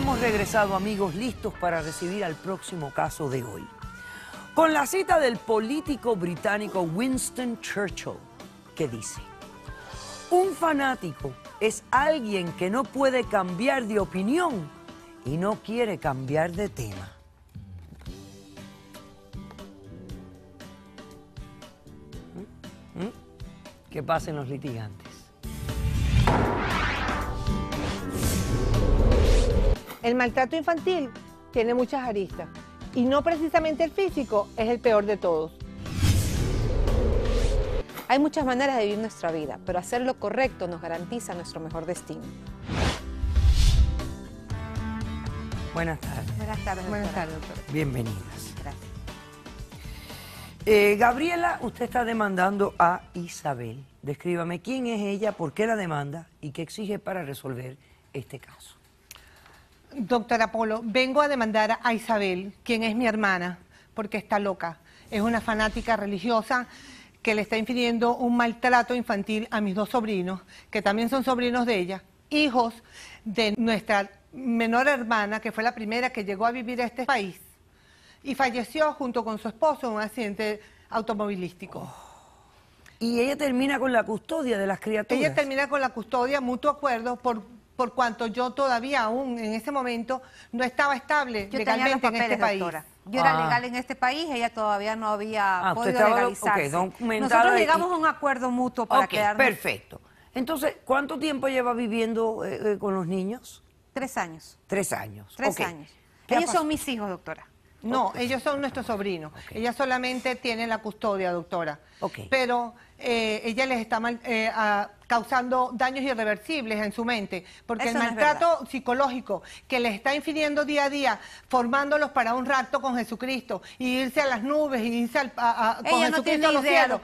hemos regresado, amigos, listos para recibir al próximo caso de hoy. Con la cita del político británico Winston Churchill, que dice: un fanático es alguien que no puede cambiar de opinión y no quiere cambiar de tema. Que pasen los litigantes. El maltrato infantil tiene muchas aristas y no precisamente el físico es el peor de todos. Hay muchas maneras de vivir nuestra vida, pero hacer lo correcto nos garantiza nuestro mejor destino. Buenas tardes. Buenas tardes, doctora. Buenas tardes, doctora. Bienvenidas. Gracias. Gabriela, usted está demandando a Isabel. Descríbame quién es ella, por qué la demanda y qué exige para resolver este caso. Doctor Apolo, vengo a demandar a Isabel, quien es mi hermana, porque está loca. Es una fanática religiosa que le está infiriendo un maltrato infantil a mis dos sobrinos, que también son sobrinos de ella, hijos de nuestra menor hermana, que fue la primera que llegó a vivir a este país. Y falleció junto con su esposo en un accidente automovilístico. Oh. Y ella termina con la custodia de las criaturas. Ella termina con la custodia, mutuo acuerdo, por cuanto yo todavía aún en ese momento no estaba estable legalmente en este país. Yo era legal en este país, ella todavía no había podido legalizarse. Okay, nosotros llegamos a un acuerdo mutuo para quedarnos. Perfecto. Entonces, ¿cuánto tiempo lleva viviendo con los niños? 3 años. 3 años. 3 años. Ellos son mis hijos, doctora. No, ellos son nuestros sobrinos. Okay. Ella solamente tiene la custodia, doctora. Okay. Pero ella les está causando daños irreversibles en su mente. Porque eso el maltrato psicológico que les está infiriendo día a día, formándolos para un rato con Jesucristo, y irse a las nubes, y irse con Jesucristo a los cielos.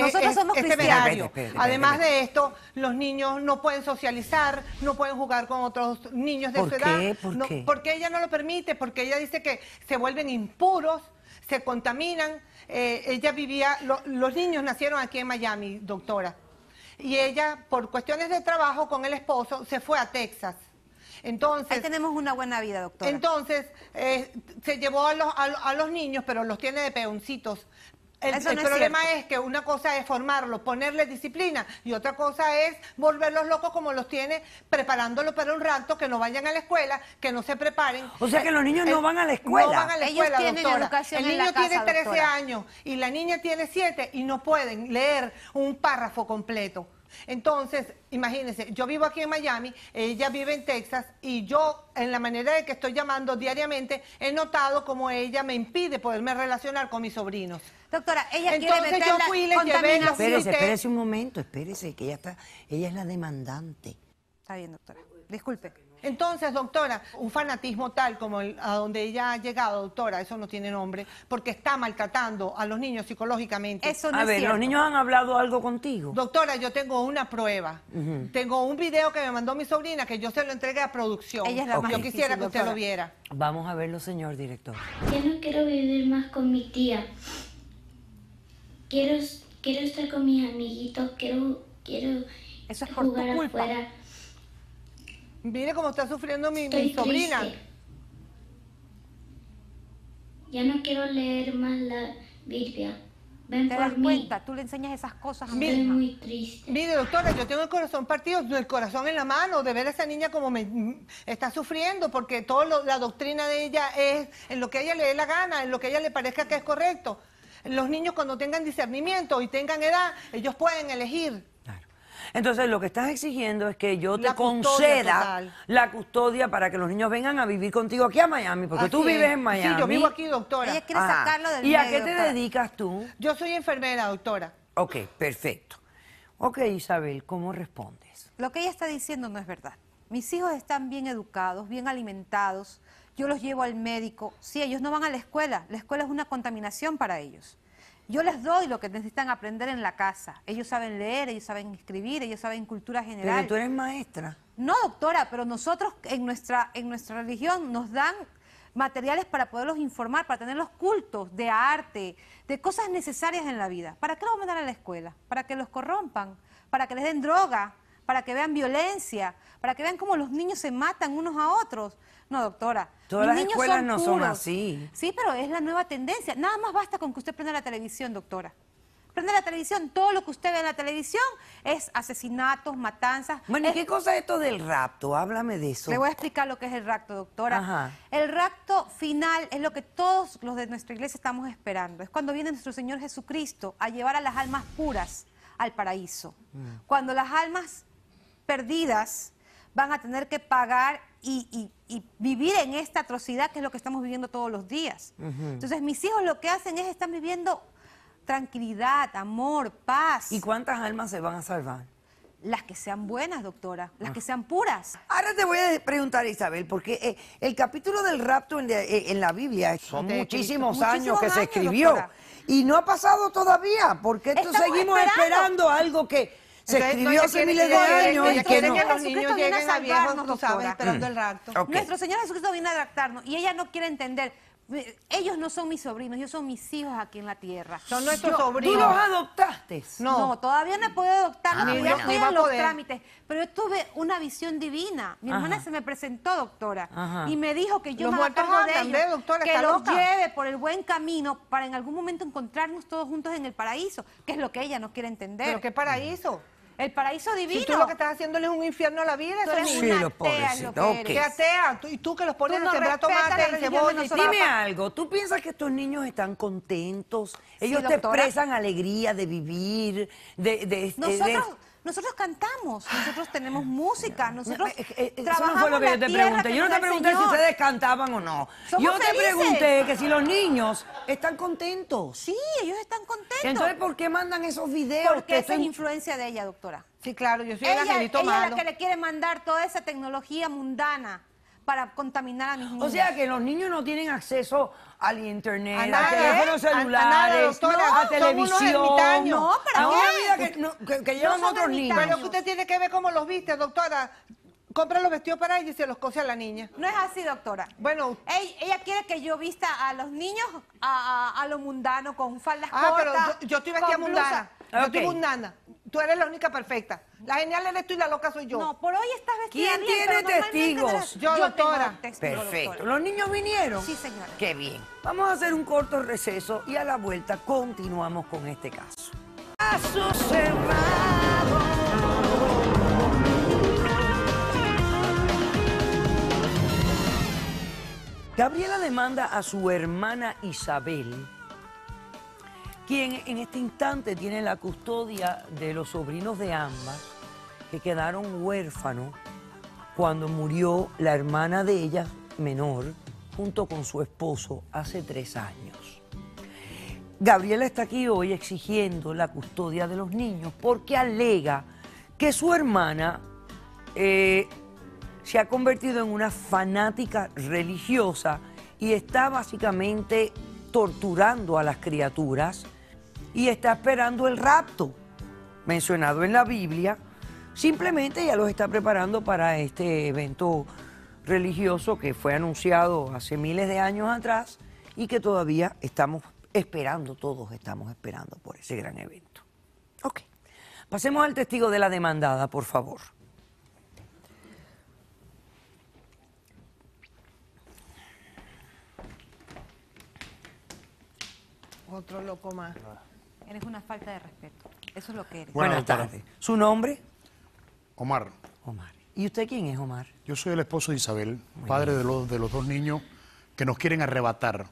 Nosotros somos cristianos. Además de esto, los niños no pueden socializar, no pueden jugar con otros niños de su edad. ¿Por qué? Porque ella no lo permite, porque ella dice que se vuelven impuros, se contaminan. Ella vivía, los niños nacieron aquí en Miami, doctora, y ella por cuestiones de trabajo con el esposo se fue a Texas. Entonces, ahí tenemos una buena vida, doctora. Entonces se llevó a los niños, pero los tiene de peoncitos. El problema es que una cosa es formarlos, ponerles disciplina, y otra cosa es volverlos locos como los tiene, preparándolos para un rato, que no vayan a la escuela, que no se preparen. O sea que los niños no van a la escuela. No van a la escuela, ellos tienen educación en la casa, doctora. El niño tiene 13 años y la niña tiene 7 y no pueden leer un párrafo completo. Entonces, imagínense, yo vivo aquí en Miami, ella vive en Texas, y yo, en la manera de que estoy llamando diariamente, he notado cómo ella me impide poderme relacionar con mis sobrinos. Doctora, ella quiere meter la contaminación. Espérese un momento, espérese, que ella es la demandante. Está bien, doctora, disculpe. Entonces, doctora, un fanatismo tal como a donde ella ha llegado, doctora, eso no tiene nombre, porque está maltratando a los niños psicológicamente. Eso no es cierto. A ver, ¿los niños han hablado algo contigo? Doctora, yo tengo una prueba. Tengo un video que me mandó mi sobrina, que yo se lo entregué a producción. Ella es la más difícil, yo quisiera que usted lo viera. Vamos a verlo, señor director. Yo no quiero vivir más con mi tía. Quiero estar con mis amiguitos, quiero eso es por jugar afuera. Mire cómo está sufriendo mi sobrina. Triste. Ya no quiero leer más la Biblia. Ven por mí. ¿Te das cuenta? Tú le enseñas esas cosas a mi hija. Estoy muy triste. Mire, doctora, yo tengo el corazón partido, el corazón en la mano, de ver a esa niña como está sufriendo, porque toda la doctrina de ella es en lo que a ella le dé la gana, en lo que a ella le parezca que es correcto. Los niños, cuando tengan discernimiento y tengan edad, ellos pueden elegir. Entonces, lo que estás exigiendo es que yo te conceda la custodia para que los niños vengan a vivir contigo aquí a Miami, porque tú vives en Miami. Sí, yo vivo aquí, doctora. Ella quiere sacarlo del medio. ¿Y a qué te dedicas tú? Yo soy enfermera, doctora. Ok, perfecto. Ok, Isabel, ¿cómo respondes? Lo que ella está diciendo no es verdad. Mis hijos están bien educados, bien alimentados, yo los llevo al médico. Sí, ellos no van a la escuela es una contaminación para ellos. Yo les doy lo que necesitan aprender en la casa. Ellos saben leer, ellos saben escribir, ellos saben cultura general. Pero tú eres maestra. No, doctora, pero nosotros en nuestra religión nos dan materiales para poderlos informar, para tenerlos cultos de arte, de cosas necesarias en la vida. ¿Para qué los van a mandar a la escuela? Para que los corrompan, para que les den droga, para que vean violencia, para que vean cómo los niños se matan unos a otros. No, doctora. Todas las escuelas no son así. Sí, pero es la nueva tendencia. Nada más basta con que usted prenda la televisión, doctora. Prende la televisión, todo lo que usted ve en la televisión es asesinatos, matanzas. Bueno, ¿y qué cosa es esto del rapto? Háblame de eso. Le voy a explicar lo que es el rapto, doctora. Ajá. El rapto final es lo que todos los de nuestra iglesia estamos esperando. Es cuando viene nuestro Señor Jesucristo a llevar a las almas puras al paraíso. Cuando las almas perdidas van a tener que pagar y vivir en esta atrocidad que es lo que estamos viviendo todos los días. Entonces, mis hijos lo que hacen es están viviendo tranquilidad, amor, paz. ¿Y cuántas almas se van a salvar? Las que sean buenas, doctora, las que sean puras. Ahora te voy a preguntar, Isabel, porque el capítulo del rapto en la Biblia son muchísimos años que se escribió, doctora, y no ha pasado todavía, porque seguimos esperando algo que se escribió hace miles de años y que no. Nuestro Señor Jesucristo viene a salvarnos, doctora, esperando el rapto. Nuestro Señor Jesucristo viene a raptarnos y ella no quiere entender. Ellos no son mis sobrinos, ellos son mis hijos aquí en la tierra. Son nuestros sobrinos. ¿Tú los adoptaste? No, no, todavía no he podido adoptarlos, porque yo estoy en los trámites. Pero yo tuve una visión divina. Mi hermana se me presentó, doctora, y me dijo que yo me encargo de ellos, doctora, que los lleve por el buen camino para en algún momento encontrarnos todos juntos en el paraíso, que es lo que ella no quiere entender. ¿Pero qué paraíso? El paraíso divino. Si tú lo que estás haciéndole es un infierno a la vida, tú eres una atea, ¿Qué atea? Y tú que los pones a sembrar tomate, cebolla. Dime algo, ¿tú piensas que estos niños están contentos? Ellos te expresan alegría de vivir, Nosotros cantamos, nosotros tenemos música, nosotros trabajamos. Eso no fue lo que yo te pregunté. Yo no te pregunté si ustedes cantaban o no. Yo te pregunté que si los niños están contentos. Sí, ellos están contentos. Entonces, ¿por qué mandan esos videos? Porque esa es influencia de ella, doctora. Sí, claro, yo soy el angelito malo. Ella es la que le quiere mandar toda esa tecnología mundana para contaminar a mis niños. O sea, que los niños no tienen acceso al internet, a teléfonos celulares, a televisión. No, ¿para qué? Que llevan otros niños. Pero usted tiene que ver cómo los viste, doctora. Compra los vestidos para ella y se los cose a la niña. No es así, doctora. Bueno. Ella quiere que yo vista a los niños a lo mundano, con faldas cortas. Ah, pero yo estoy vestida mundana. Yo estoy mundana. Tú eres la única perfecta. La genial eres tú y la loca soy yo. No, por hoy estás vestida bien. ¿Quién tiene testigos? Yo, doctora. Perfecto. ¿Los niños vinieron? Sí, señora. Qué bien. Vamos a hacer un corto receso y a la vuelta continuamos con este caso. Caso Cerrado. Gabriela demanda a su hermana Isabel, quien en este instante tiene la custodia de los sobrinos de ambas, que quedaron huérfanos cuando murió la hermana de ellas, menor, junto con su esposo hace 3 años. Gabriela está aquí hoy exigiendo la custodia de los niños porque alega que su hermana se ha convertido en una fanática religiosa y está básicamente torturando a las criaturas y está esperando el rapto mencionado en la Biblia. Simplemente ya los está preparando para este evento religioso que fue anunciado hace miles de años atrás y que todavía estamos esperando, todos estamos esperando por ese gran evento. Ok, pasemos al testigo de la demandada, por favor. Otro loco más. Eres una falta de respeto. Eso es lo que eres. Buenas tardes. ¿Su nombre? Omar. Omar. ¿Y usted quién es, Omar? Yo soy el esposo de Isabel, padre de los 2 niños que nos quieren arrebatar.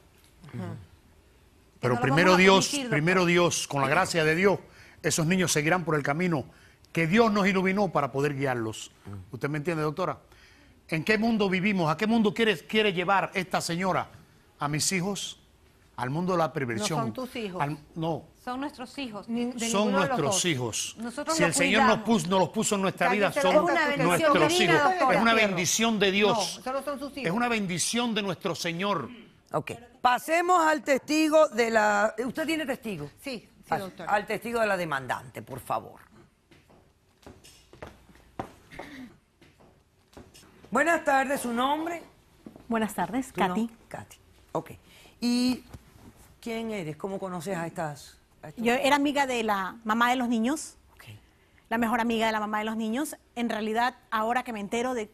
Pero primero Dios, con la gracia de Dios, esos niños seguirán por el camino que Dios nos iluminó para poder guiarlos. ¿Usted me entiende, doctora? ¿En qué mundo vivimos? ¿A qué mundo quiere llevar esta señora a mis hijos? Al mundo de la perversión. No son tus hijos. No. Son nuestros hijos. Son nuestros hijos. Nosotros si el Señor nos los puso en nuestra vida, son nuestros hijos. Es una bendición de Dios. No, son sus hijos. Es una bendición de nuestro Señor. Ok. Pasemos al testigo de la... ¿Usted tiene testigo? Sí, sí, doctor. Al testigo de la demandante, por favor. Buenas tardes, ¿su nombre? Buenas tardes, Katy. Katy. Ok. ¿Y quién eres? ¿Cómo conoces a estas...? Yo era amiga de la mamá de los niños. Okay. la mejor amiga de la mamá de los niños. En realidad, ahora que me entero del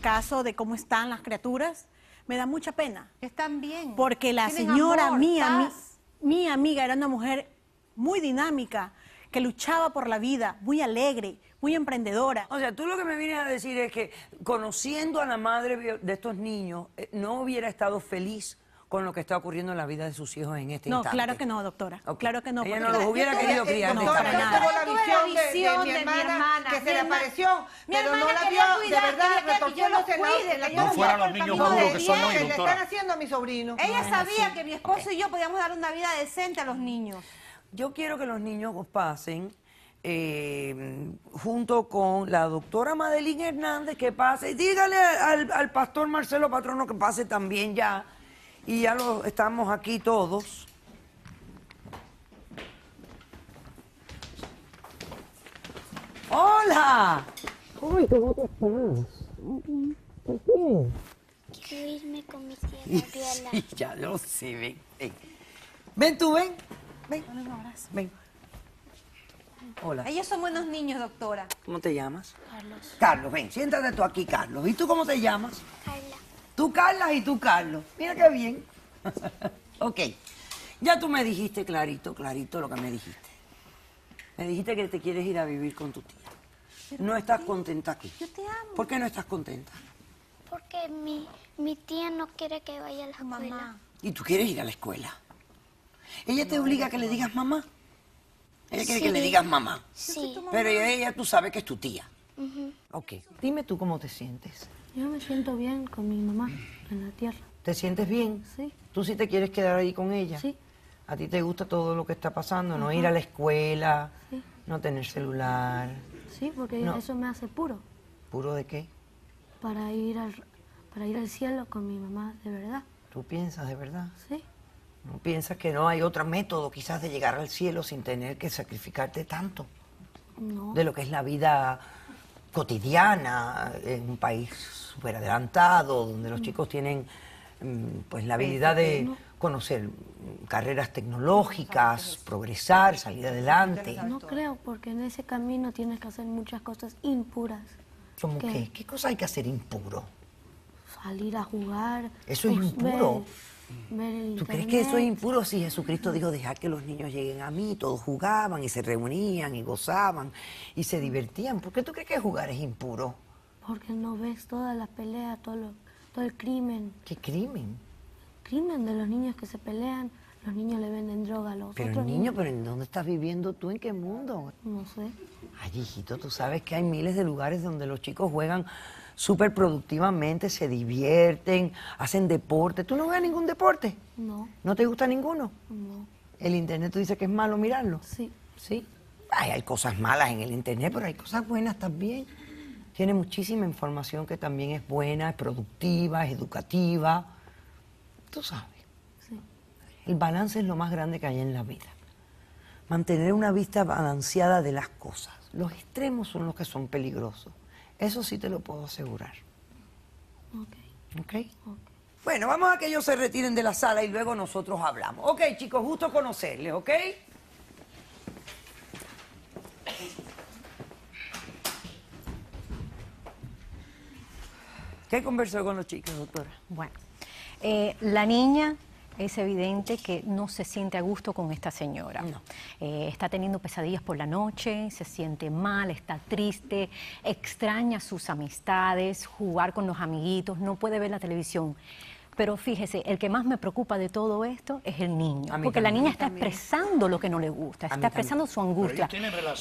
caso, de cómo están las criaturas, me da mucha pena. Están bien. Porque la señora, mi amiga, era una mujer muy dinámica, que luchaba por la vida, muy alegre, muy emprendedora. O sea, tú lo que me vienes a decir es que conociendo a la madre de estos niños, no hubiera estado feliz con lo que está ocurriendo en la vida de sus hijos en este instante. No, claro que no, doctora. Okay. Claro que no. Ella no los hubiera querido criar. Doctora, yo tuve la visión de mi hermana que se le apareció, pero no la vio, cuidar, de verdad, retorciéndose la vida. No fueran los niños burros que son hoy, doctora. Que le están haciendo a mi sobrino. Ella sabía que mi esposo y yo podíamos dar una vida decente a los niños. Yo quiero que los niños pasen junto con la doctora Madeline Hernández, que pase. Dígale al pastor Marcelo Patrono que pase también ya. Y ya estamos aquí todos. ¡Hola! Ay, ¿cómo te estás? ¿Por qué? Quiero irme con mi tía Gabriela. Sí, ya lo sé, ven, ven. Ven tú, ven. Ven, dale un abrazo. Ven. Hola. Ellos son buenos niños, doctora. ¿Cómo te llamas? Carlos. Carlos, ven, siéntate tú aquí, Carlos. ¿Y tú cómo te llamas? Carla. Tú, Carla, y tú, Carlos. Mira qué bien. Ok. Ya tú me dijiste clarito, clarito lo que me dijiste. Me dijiste que te quieres ir a vivir con tu tía. Pero no estás contenta aquí. Yo te amo. ¿Por qué no estás contenta? Porque mi tía no quiere que vaya a la escuela. Mamá. ¿Y tú quieres ir a la escuela? ¿Ella te obliga a que le digas mamá? Ella quiere que le digas mamá. Sí. Pero ella tú sabes que es tu tía. Ok. Dime tú cómo te sientes. Yo me siento bien con mi mamá en la tierra. ¿Te sientes bien? Sí. ¿Tú sí te quieres quedar ahí con ella? Sí. ¿A ti te gusta todo lo que está pasando? ¿No ir a la escuela? Sí. ¿No tener celular? Sí, porque eso me hace puro. ¿Puro de qué? Para ir al cielo con mi mamá de verdad. ¿Tú piensas de verdad? Sí. ¿No piensas que no hay otro método quizás de llegar al cielo sin tener que sacrificarte tanto? No. De lo que es la vida cotidiana en un país súper adelantado, donde los chicos tienen pues la habilidad de conocer carreras tecnológicas, progresar, salir adelante. No creo, porque en ese camino tienes que hacer muchas cosas impuras. ¿Cómo qué? ¿Qué cosa hay que hacer impuro? Salir a jugar. Eso es impuro. ¿Tú crees que eso es impuro? Si Jesucristo dijo, dejad que los niños lleguen a mí, todos jugaban y se reunían y gozaban y se divertían. ¿Por qué tú crees que jugar es impuro? Porque no ves todas las peleas, todo el crimen. ¿Qué crimen? El crimen de los niños que se pelean, los niños le venden droga a los otros niños. ¿Pero en dónde estás viviendo tú? ¿En qué mundo? No sé. Ay, hijito, tú sabes que hay miles de lugares donde los chicos juegan súper productivamente, se divierten, hacen deporte. ¿Tú no juegas ningún deporte? No. ¿No te gusta ninguno? No. ¿El internet tú dices que es malo mirarlo? Sí. ¿Sí? Ay, hay cosas malas en el internet, pero hay cosas buenas también. Tiene muchísima información que también es buena, es productiva, es educativa. Tú sabes. Sí. El balance es lo más grande que hay en la vida. Mantener una vista balanceada de las cosas. Los extremos son los que son peligrosos. Eso sí te lo puedo asegurar. Ok. ¿Okay? Ok. Bueno, vamos a que ellos se retiren de la sala y luego nosotros hablamos. Ok, chicos, gusto conocerles, ¿ok? ¿Qué conversó con los chicos, doctora? Bueno, la niña es evidente que no se siente a gusto con esta señora. No. Está teniendo pesadillas por la noche, se siente mal, está triste, extraña sus amistades, jugar con los amiguitos, no puede ver la televisión. Pero fíjese, el que más me preocupa de todo esto es el niño. Porque la niña está expresando lo que no le gusta, está expresando su angustia.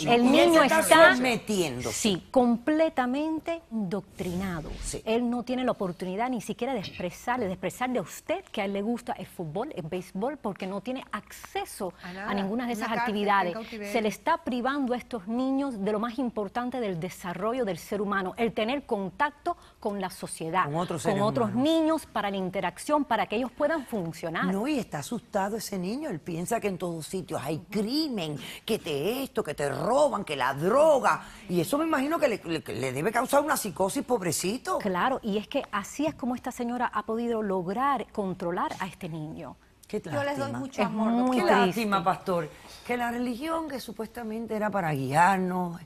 El niño está metiéndose. Sí, completamente indoctrinado. Sí. Él no tiene la oportunidad ni siquiera de expresarle a usted que a él le gusta el fútbol, el béisbol, porque no tiene acceso a ninguna de esas actividades. Se le está privando a estos niños de lo más importante del desarrollo del ser humano, el tener contacto con la sociedad, con otros niños, para la interacción, para que ellos puedan funcionar. No, y está asustado ese niño. Él piensa que en todos sitios hay crimen, que que te roban, que la droga. Y eso me imagino que le debe causar una psicosis, pobrecito. Claro, y es que así es como esta señora ha podido lograr controlar a este niño. Qué lástima. Yo les doy mucho amor. Qué lástima, pastor, que la religión que supuestamente era para guiarnos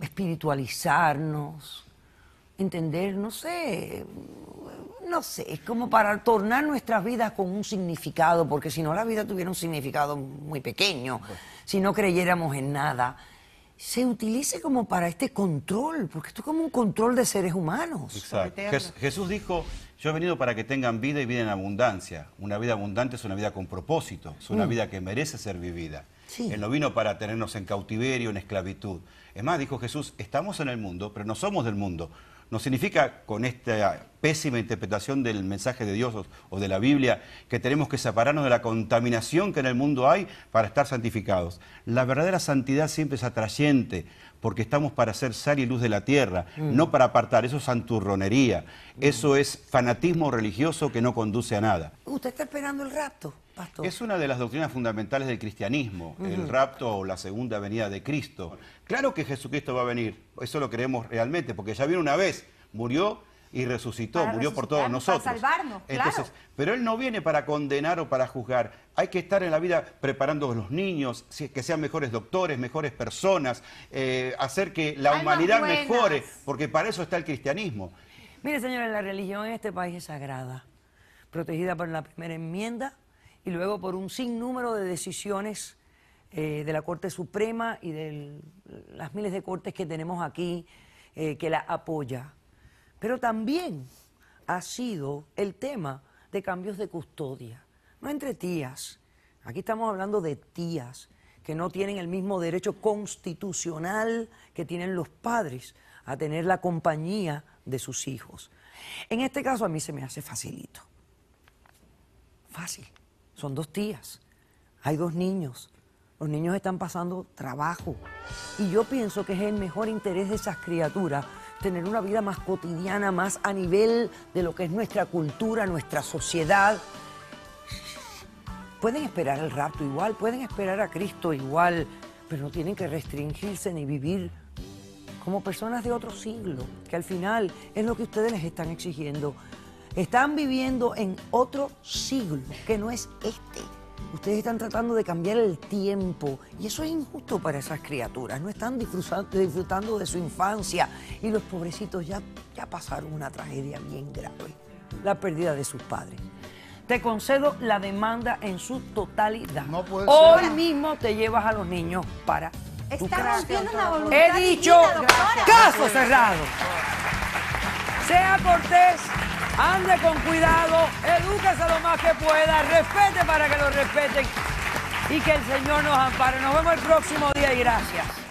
espiritualizarnos, entender, no sé, es como para tornar nuestras vidas con un significado, porque si no la vida tuviera un significado muy pequeño, si no creyéramos en nada, se utilice como para este control, porque esto es como un control de seres humanos. Exacto. Jesús dijo, yo he venido para que tengan vida y vida en abundancia. Una vida abundante es una vida con propósito, es una vida que merece ser vivida. Sí. Él no vino para tenernos en cautiverio, en esclavitud. Es más, dijo Jesús, estamos en el mundo, pero no somos del mundo. No significa, con esta pésima interpretación del mensaje de Dios o de la Biblia, que tenemos que separarnos de la contaminación que en el mundo hay para estar santificados. La verdadera santidad siempre es atrayente, porque estamos para ser sal y luz de la tierra, no para apartar. Eso es santurronería, eso es fanatismo religioso que no conduce a nada. ¿Usted está esperando el rapto, pastor? Es una de las doctrinas fundamentales del cristianismo, el rapto o la segunda venida de Cristo. Claro que Jesucristo va a venir, eso lo creemos realmente, porque ya vino una vez, murió y resucitó, murió por todos nosotros. Para salvarnos, entonces, claro. Pero Él no viene para condenar o para juzgar. Hay que estar en la vida preparando a los niños, que sean mejores doctores, mejores personas, hacer que la humanidad mejore, porque para eso está el cristianismo. Mire, señores, la religión en este país es sagrada, protegida por la primera enmienda y luego por un sinnúmero de decisiones de la Corte Suprema y de las miles de cortes que tenemos aquí que la apoya. Pero también ha sido el tema de cambios de custodia, no entre tías. Aquí estamos hablando de tías que no tienen el mismo derecho constitucional que tienen los padres a tener la compañía de sus hijos. En este caso a mí se me hace facilito. Fácil. Son dos tías. Hay dos niños. Los niños están pasando trabajo. Y yo pienso que es el mejor interés de esas criaturas tener una vida más cotidiana, más a nivel de lo que es nuestra cultura, nuestra sociedad. Pueden esperar el rapto igual, pueden esperar a Cristo igual, pero no tienen que restringirse ni vivir como personas de otro siglo, que al final es lo que ustedes les están exigiendo. Están viviendo en otro siglo, que no es este. Ustedes están tratando de cambiar el tiempo y eso es injusto para esas criaturas. No están disfrutando de su infancia y los pobrecitos ya pasaron una tragedia bien grave, la pérdida de sus padres. Te concedo la demanda en su totalidad. No puede ser. Hoy mismo te llevas a los niños para tu casa. He dicho caso cerrado. Sea cortés. Ande con cuidado, edúquese lo más que pueda, respete para que lo respeten y que el Señor nos ampare. Nos vemos el próximo día y gracias.